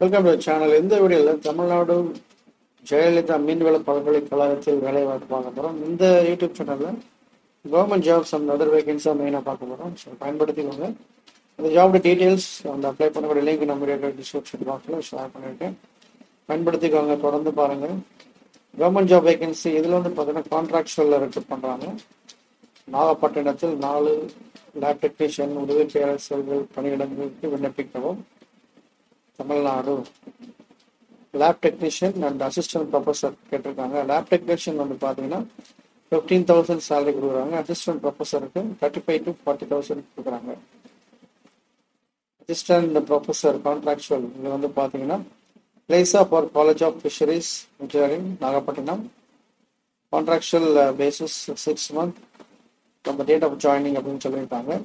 Welcome to the channel. In the video, Tamil Nadu Jayalitha Meenvala Kalarathil Velaivaathu in the YouTube channel, government jobs and other vacancies are main paakaporam. So find paduthinga. The job details and apply panna link in description box la share pannirken. Find paduthinga thodandu paarenga. Government job vacancy idhula vandu pathina contractual la recruit pandranga. Nagapattinattil 4 lab technician udavi payalsergal paniyadangukku vinnapikkavom. Tamil Nadu lab technician and assistant professor ketranga. Lab technician vandu pathina 15,000 salary kudukranga. Assistant professor ku 35 to 40,000 kudukranga. Assistant professor contractual idu vandu pathina place of our College of Fisheries Engineering Nagapattinam. Contractual basis 6 months from the date of joining appo soliranga.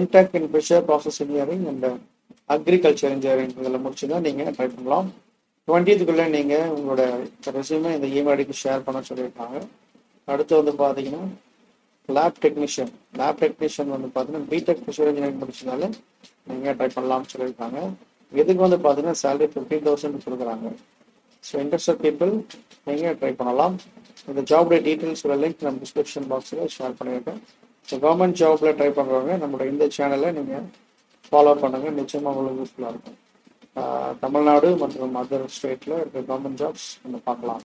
M-tech in Fisher Process Engineering and Agriculture Engineering இதெல்லாம் முடிச்சதா நீங்க try பண்ணலாம். 20th குள்ள நீங்க உங்களோட resume இந்த email ஐடிக்கு share பண்ண சொல்லிருக்காங்க. அடுத்து வந்து பாத்தீங்கன்னா லேப் டெக்னீஷியன் வந்து பாத்தீங்கன்னா B.Tech Fisheries Engineering முடிச்சதால நீங்க ட்ரை பண்ணலாம் சொல்லிருக்காங்க. இதுக்கு வந்து பாத்தீங்கன்னா salary 15,000 கொடுக்கறாங்க. So interested people நீங்க ட்ரை பண்ணலாம். இந்த ஜாப் டீடைல்ஸ் உள்ள லிங்க் நம்ம டிஸ்கிரிப்ஷன் பாக்ஸ்ல ஷேர் பண்ணிருக்கேன். So government ஜாப்ல ட்ரை பண்றவங்க நம்மளோட இந்த சேனலை நீங்க ஃபாலோ பண்ணுங்க. நிச்சயமா உங்களுக்கு யூஸ்ஃபுல்லா இருக்கும். தமிழ்நாடு மற்றும் அதர் ஸ்டேட்ல இருக்க கவர்மெண்ட் ஜாப்ஸ் நம்ம பார்க்கலாம்.